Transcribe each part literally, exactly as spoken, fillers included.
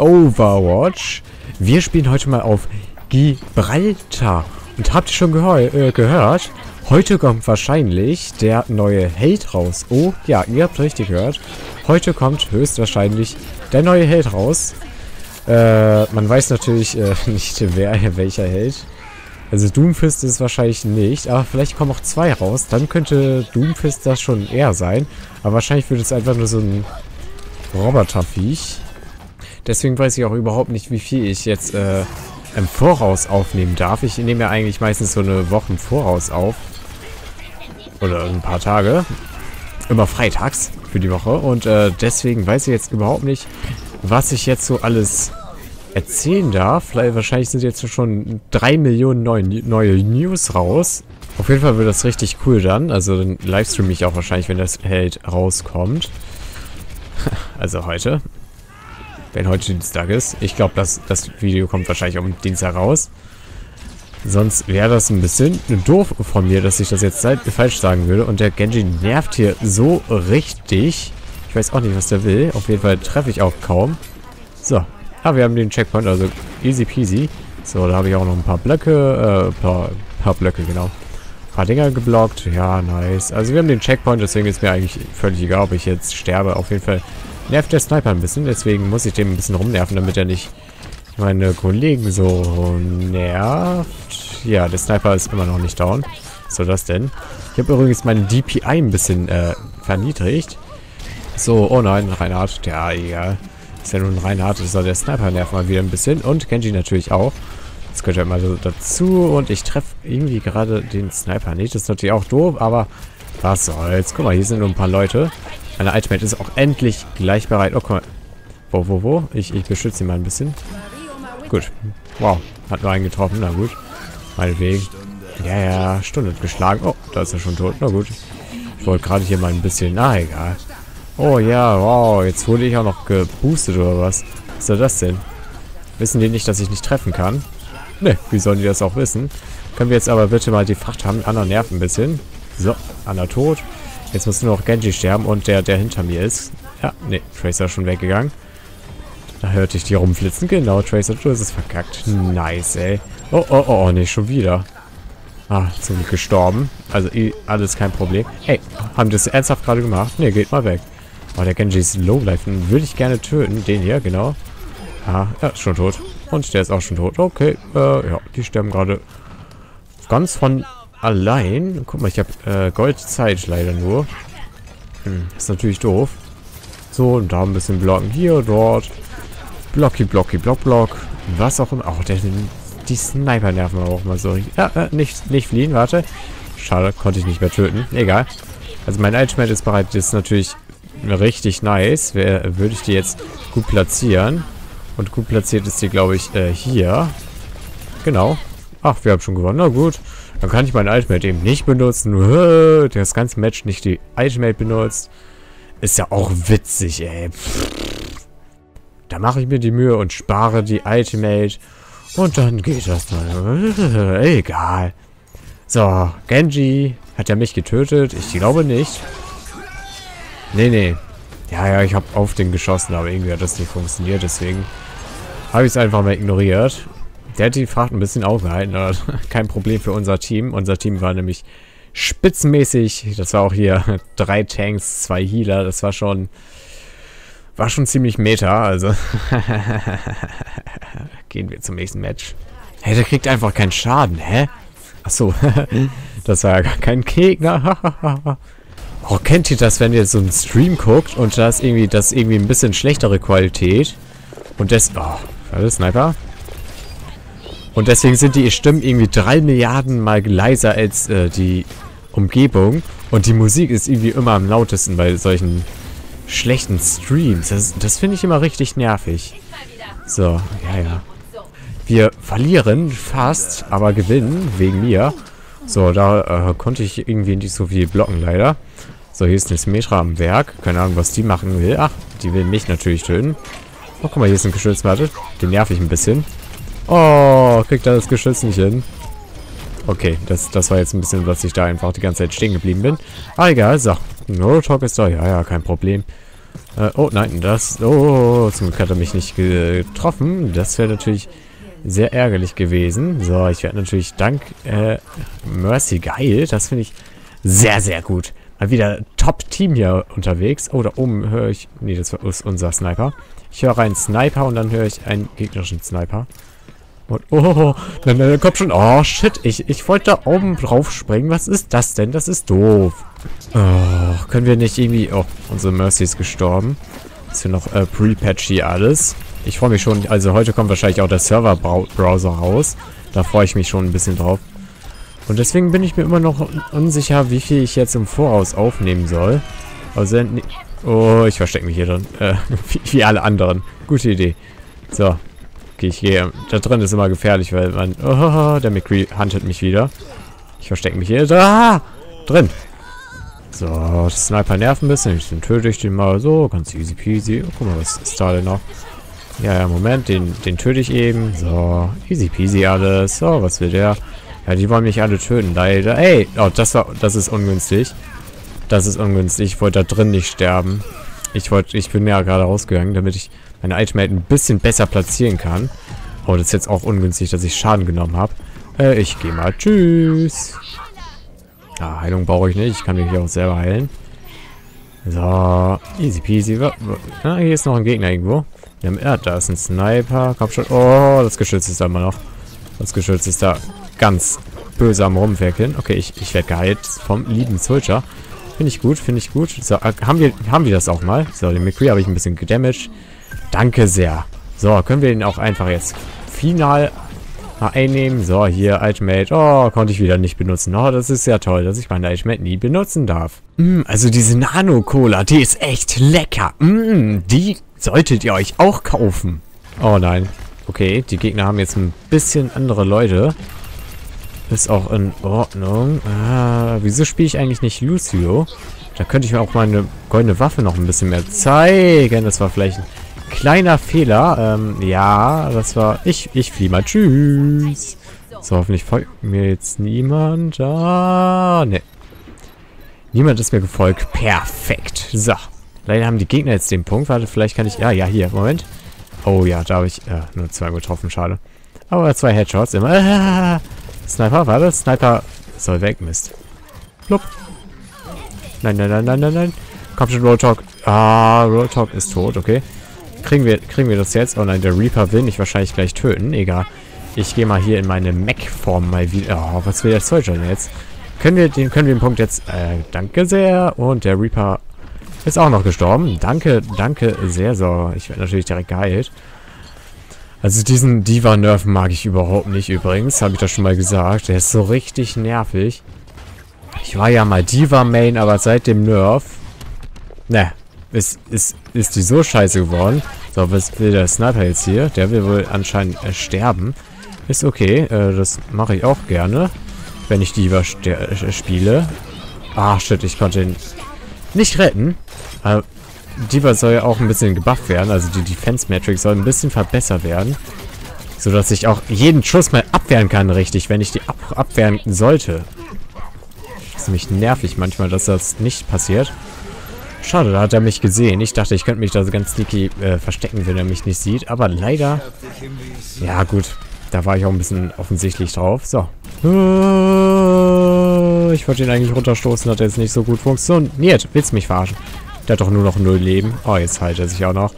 Overwatch. Wir spielen heute mal auf Gibraltar. Und habt ihr schon äh, gehört? Heute kommt wahrscheinlich der neue Held raus. Oh, ja, ihr habt richtig gehört. Heute kommt höchstwahrscheinlich der neue Held raus. Äh, man weiß natürlich äh, nicht, wer welcher Held. Also Doomfist ist wahrscheinlich nicht, aber vielleicht kommen auch zwei raus. Dann könnte Doomfist das schon eher sein. Aber wahrscheinlich wird es einfach nur so ein Roboterviech. Deswegen weiß ich auch überhaupt nicht, wie viel ich jetzt äh, im Voraus aufnehmen darf. Ich nehme ja eigentlich meistens so eine Woche im Voraus auf. Oder ein paar Tage. Immer freitags für die Woche. Und äh, deswegen weiß ich jetzt überhaupt nicht, was ich jetzt so alles erzählen darf. Wahrscheinlich sind jetzt schon drei Millionen neue, neue News raus. Auf jeden Fall wird das richtig cool dann. Also dann livestreame ich auch wahrscheinlich, wenn das Held rauskommt. Also heute. Wenn heute Dienstag ist. Ich glaube, das, das Video kommt wahrscheinlich um Dienstag raus. Sonst wäre das ein bisschen doof von mir, dass ich das jetzt falsch sagen würde. Und der Genji nervt hier so richtig. Ich weiß auch nicht, was der will. Auf jeden Fall treffe ich auch kaum. So. Ah, wir haben den Checkpoint, also easy peasy. So, da habe ich auch noch ein paar Blöcke, äh, paar, paar Blöcke, genau. Ein paar Dinger geblockt. Ja, nice. Also wir haben den Checkpoint, deswegen ist mir eigentlich völlig egal, ob ich jetzt sterbe. Auf jeden Fall nervt der Sniper ein bisschen, deswegen muss ich den ein bisschen rumnerven, damit er nicht meine Kollegen so nervt. Ja, der Sniper ist immer noch nicht down. So, das denn. Ich habe übrigens meine D P I ein bisschen, äh, verniedrigt. So, oh nein, Reinhardt. Ja, egal. Ist ja nun Reinhardt, das soll der Sniper nerven mal wieder ein bisschen. Und Genji natürlich auch. Das gehört ja mal so dazu. Und ich treffe irgendwie gerade den Sniper nicht. Das ist natürlich auch doof, aber was soll's. Guck mal, hier sind nur ein paar Leute. Meine Ultimate ist auch endlich gleich bereit. Oh, guck mal. Wo, wo, wo? Ich, ich beschütze ihn mal ein bisschen. Gut. Wow. Hat nur einen getroffen. Na gut. Meinetwegen. Ja, ja. Stunde geschlagen. Oh, da ist er schon tot. Na gut. Ich wollte gerade hier mal ein bisschen... Na, egal. Oh ja, wow, jetzt wurde ich auch noch geboostet oder was? Was soll das denn? Wissen die nicht, dass ich nicht treffen kann? Ne, wie sollen die das auch wissen? Können wir jetzt aber bitte mal die Fracht haben? Anna nervt ein bisschen. So, Anna tot. Jetzt muss nur noch Genji sterben und der, der hinter mir ist. Ja, ne, Tracer ist schon weggegangen. Da hörte ich die rumflitzen. Genau, Tracer, du hast es verkackt. Nice, ey. Oh, oh, oh, oh, nicht schon wieder. Ah, zum Glück gestorben. Also, alles kein Problem. Hey, haben die das ernsthaft gerade gemacht? Ne, geht mal weg. Oh, der Genji ist Lowlife. Den würde ich gerne töten. Den hier, genau. Ah, ja, ist schon tot. Und der ist auch schon tot. Okay, äh, ja, die sterben gerade ganz von allein. Guck mal, ich habe äh, Goldzeit leider nur. Hm, ist natürlich doof. So, und da ein bisschen blocken. Hier, dort. Blocky, blocky, block, block. Was auch immer. Auch der, die Sniper nerven auch mal so. Ja, äh, nicht, nicht fliehen, warte. Schade, konnte ich nicht mehr töten. Egal. Also mein Ultimate ist bereit. Das ist natürlich... richtig nice. Würde ich die jetzt gut platzieren. Und gut platziert ist die, glaube ich, äh, hier. Genau. Ach, wir haben schon gewonnen. Na gut. Dann kann ich meinen Ultimate eben nicht benutzen. Das ganze Match nicht die Ultimate benutzt. Ist ja auch witzig, ey. Da mache ich mir die Mühe und spare die Ultimate. Und dann geht das mal. Egal. So, Genji. Hat er mich getötet? Ich glaube nicht. Nee, nee. Ja, ja, ich habe auf den geschossen, aber irgendwie hat das nicht funktioniert, deswegen habe ich es einfach mal ignoriert. Der hat die Fracht ein bisschen aufgehalten, aber kein Problem für unser Team. Unser Team war nämlich spitzenmäßig. Das war auch hier drei Tanks, zwei Healer. Das war schon, war schon ziemlich meta, also. Gehen wir zum nächsten Match. Hey, der kriegt einfach keinen Schaden, hä? Achso, das war ja gar kein Gegner. Oh, kennt ihr das, wenn ihr so einen Stream guckt und da ist irgendwie, das irgendwie ein bisschen schlechtere Qualität und das, oh, warte, Sniper. Und deswegen sind die Stimmen irgendwie drei Milliarden mal leiser als äh, die Umgebung und die Musik ist irgendwie immer am lautesten bei solchen schlechten Streams. Das, das finde ich immer richtig nervig. So, ja, ja. Wir verlieren fast, aber gewinnen wegen mir. So, da äh, konnte ich irgendwie nicht so viel blocken, leider. So, hier ist eine Symmetra am Werk. Keine Ahnung, was die machen will. Ach, die will mich natürlich töten. Oh, guck mal, hier ist ein Geschütz. Warte, den nerv ich ein bisschen. Oh, kriegt da das Geschütz nicht hin. Okay, das, das war jetzt ein bisschen, was ich da einfach die ganze Zeit stehen geblieben bin. Ah, egal, so. No Talk ist da. Ja, ja, kein Problem. Äh, oh nein, das... Oh, zum Glück hat er mich nicht getroffen. Das wäre natürlich sehr ärgerlich gewesen. So, ich werde natürlich dank äh, Mercy geheilt. Das finde ich sehr, sehr gut. Mal wieder Top-Team hier unterwegs. Oh, da oben höre ich... Nee, das ist unser Sniper. Ich höre einen Sniper und dann höre ich einen gegnerischen Sniper. Und oh, dann, dann kommt schon... Oh, shit. Ich, ich wollte da oben drauf springen. Was ist das denn? Das ist doof. Oh, können wir nicht irgendwie... Oh, unsere Mercy ist gestorben. Ist hier noch äh, pre-patchy alles. Ich freue mich schon. Also heute kommt wahrscheinlich auch der Server-Browser raus. Da freue ich mich schon ein bisschen drauf. Und deswegen bin ich mir immer noch unsicher, wie viel ich jetzt im Voraus aufnehmen soll. Also, oh, ich verstecke mich hier drin. Äh, wie, wie alle anderen. Gute Idee. So. Okay, ich gehe. Da drin ist immer gefährlich, weil man... Oh, der McCree huntet mich wieder. Ich verstecke mich hier. Da! Drin. So, das Sniper nervt ein bisschen. Dann töte ich den mal so. Ganz easy peasy. Oh, guck mal, was ist da denn noch? Ja, ja, Moment. Den, den töte ich eben. So, easy peasy alles. So, was will der? Ja, die wollen mich alle töten, leider. Ey, oh, das war, das ist ungünstig. Das ist ungünstig. Ich wollte da drin nicht sterben. Ich wollte, ich bin ja gerade rausgegangen, damit ich meine Ultimate ein bisschen besser platzieren kann. Oh, das ist jetzt auch ungünstig, dass ich Schaden genommen habe. Äh, ich gehe mal. Tschüss. Ah, Heilung brauche ich nicht. Ich kann mich hier auch selber heilen. So, easy peasy. Ah, hier ist noch ein Gegner irgendwo. Ja, da ist ein Sniper. Komm schon. Oh, das Geschütz ist da immer noch. Das Geschütz ist da ganz böse am Rumwerkeln. Okay, ich, ich werde geheilt vom lieben Soldier. Finde ich gut, finde ich gut. So, äh, haben wir, haben wir das auch mal? So, den McCree habe ich ein bisschen gedamaged. Danke sehr. So, können wir den auch einfach jetzt final mal einnehmen. So, hier, Ultimate. Oh, konnte ich wieder nicht benutzen. Oh, das ist ja toll, dass ich meine Ultimate nie benutzen darf. Mm, also diese Nano-Cola, die ist echt lecker. Mm, die solltet ihr euch auch kaufen. Oh nein. Okay, die Gegner haben jetzt ein bisschen andere Leute. Ist auch in Ordnung. Ah, wieso spiele ich eigentlich nicht Lucio? Da könnte ich mir auch meine goldene Waffe noch ein bisschen mehr zeigen. Das war vielleicht ein kleiner Fehler. Ähm, ja, das war... Ich, ich flieh mal. Tschüss. So, hoffentlich folgt mir jetzt niemand. Ah, ne. Niemand ist mir gefolgt. Perfekt. So. Leider haben die Gegner jetzt den Punkt. Warte, vielleicht kann ich... Ja, ja, hier. Moment. Oh ja, da habe ich äh, nur zwei getroffen, schade. Aber zwei Headshots immer. Ah, Sniper, warte, Sniper soll weg, Mist. Plupp. Nein, nein, nein, nein, nein, nein. Kommt schon, Roadhog. Ah, Roadhog ist tot, okay. Kriegen wir, kriegen wir das jetzt? Oh nein, der Reaper will mich wahrscheinlich gleich töten. Egal. Ich gehe mal hier in meine Mech-Form mal wieder. Oh, was will der Soldier denn jetzt? Können wir den, können wir den Punkt jetzt... Äh, danke sehr. Und der Reaper... ist auch noch gestorben. Danke, danke sehr, so. Ich werde natürlich direkt geheilt. Also diesen D.Va-Nerv mag ich überhaupt nicht übrigens. Habe ich das schon mal gesagt. Der ist so richtig nervig. Ich war ja mal D.Va-Main, aber seit dem Nerf... Ne, ist, ist, ist die so scheiße geworden. So, was will der Sniper jetzt hier? Der will wohl anscheinend äh, sterben. Ist okay, äh, das mache ich auch gerne. Wenn ich D.Va äh, spiele. Ah, shit, ich konnte ihn... nicht retten. Äh, D.Va soll ja auch ein bisschen gebufft werden. Also die Defense Matrix soll ein bisschen verbessert werden. Sodass ich auch jeden Schuss mal abwehren kann, richtig, wenn ich die ab abwehren sollte. Das ist nämlich nervig manchmal, dass das nicht passiert. Schade, da hat er mich gesehen. Ich dachte, ich könnte mich da so ganz sneaky äh, verstecken, wenn er mich nicht sieht. Aber leider... Ja gut, da war ich auch ein bisschen offensichtlich drauf. So. Ich wollte ihn eigentlich runterstoßen, hat jetzt nicht so gut funktioniert. Willst mich verarschen? Der hat doch nur noch null Leben. Oh, jetzt heilt er sich auch noch.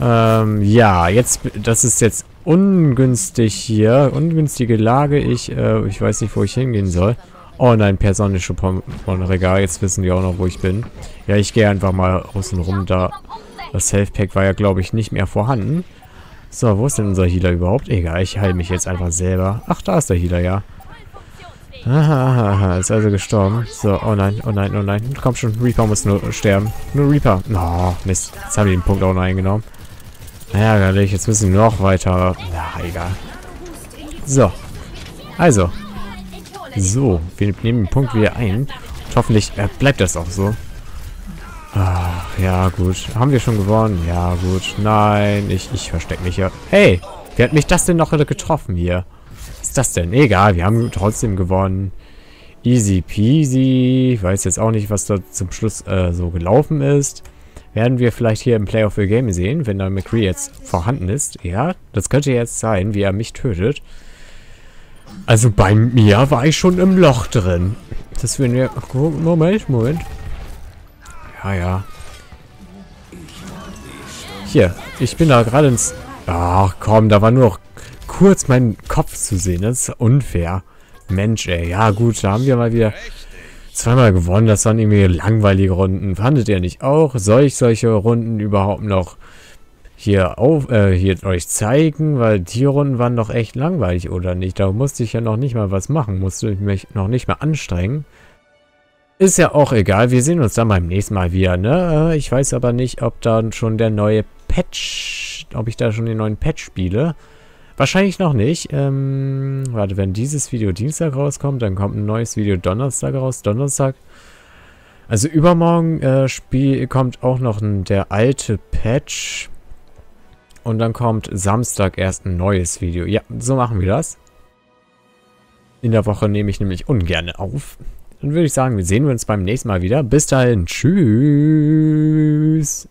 Ähm, ja, jetzt, das ist jetzt ungünstig hier. Ungünstige Lage. Ich, äh, ich weiß nicht, wo ich hingehen soll. Oh nein, persönliche Regal. Jetzt wissen die auch noch, wo ich bin. Ja, ich gehe einfach mal außen rum da. Das Healthpack war ja, glaube ich, nicht mehr vorhanden. So, wo ist denn unser Healer überhaupt? Egal, ich heile mich jetzt einfach selber. Ach, da ist der Healer, ja. Hahaha, ist also gestorben. So, oh nein, oh nein, oh nein. Komm schon, Reaper muss nur sterben. Nur Reaper. Oh, Mist. Jetzt haben wir den Punkt auch noch eingenommen. Ärgerlich, jetzt müssen wir noch weiter. Na, egal. So. Also. So, wir nehmen den Punkt wieder ein. Und hoffentlich äh, bleibt das auch so. Ah, ja, gut. Haben wir schon gewonnen? Ja, gut. Nein, ich, ich verstecke mich hier. Hey, wer hat mich das denn noch getroffen hier? Was ist das denn? Egal, wir haben trotzdem gewonnen. Easy peasy. Ich weiß jetzt auch nicht, was da zum Schluss äh, so gelaufen ist. werden wir vielleicht hier im Play of the Game sehen, wenn da McCree jetzt vorhanden ist. Ja, das könnte jetzt sein, wie er mich tötet. Also bei mir war ich schon im Loch drin. Das würden wir... Moment, Moment. Ja, ja. Hier, ich bin da gerade ins... Ach komm, da war nur noch kurz mein Kopf zu sehen. Das ist unfair. Mensch, ey. Ja gut, da haben wir mal wieder... Zweimal gewonnen, das waren irgendwie langweilige Runden. Fandet ihr nicht auch? Soll ich solche Runden überhaupt noch hier, auf, äh, hier euch zeigen? Weil die Runden waren doch echt langweilig, oder nicht? Da musste ich ja noch nicht mal was machen. Musste ich mich noch nicht mal anstrengen. Ist ja auch egal. Wir sehen uns dann beim nächsten Mal wieder, ne? Ich weiß aber nicht, ob dann schon der neue Patch... Ob ich da schon den neuen Patch spiele. Wahrscheinlich noch nicht. Ähm, warte, wenn dieses Video Dienstag rauskommt, dann kommt ein neues Video Donnerstag raus. Donnerstag. Also übermorgen äh, Spiel kommt auch noch ein, der alte Patch. Und dann kommt Samstag erst ein neues Video. Ja, so machen wir das. In der Woche nehme ich nämlich ungern auf. Dann würde ich sagen, wir sehen uns beim nächsten Mal wieder. Bis dahin. Tschüss.